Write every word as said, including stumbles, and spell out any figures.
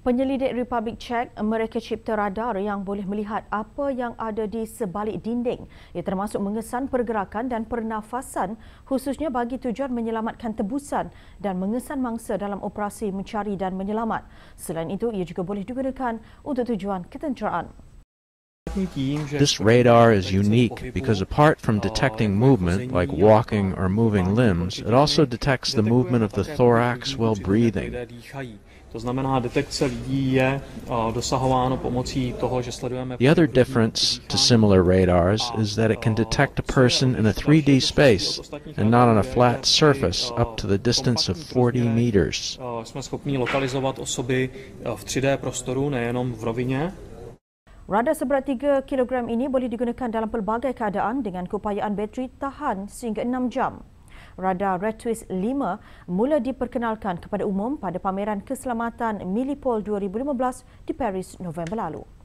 Penyelidik Republik Czech mereka cipta radar yang boleh melihat apa yang ada di sebalik dinding. Ia termasuk mengesan pergerakan dan pernafasan khususnya bagi tujuan menyelamatkan tebusan dan mengesan mangsa dalam operasi mencari dan menyelamat. Selain itu, ia juga boleh digunakan untuk tujuan ketenteraan. This radar is unique because apart from detecting movement, like walking or moving limbs, it also detects the movement of the thorax while breathing. The other difference to similar radars is that it can detect a person in a three D space and not on a flat surface up to the distance of forty meters. Radar seberat tiga kilogram ini boleh digunakan dalam pelbagai keadaan dengan keupayaan bateri tahan sehingga enam jam. Radar RetWis lima mula diperkenalkan kepada umum pada pameran keselamatan Milipol dua ribu lima belas di Paris November lalu.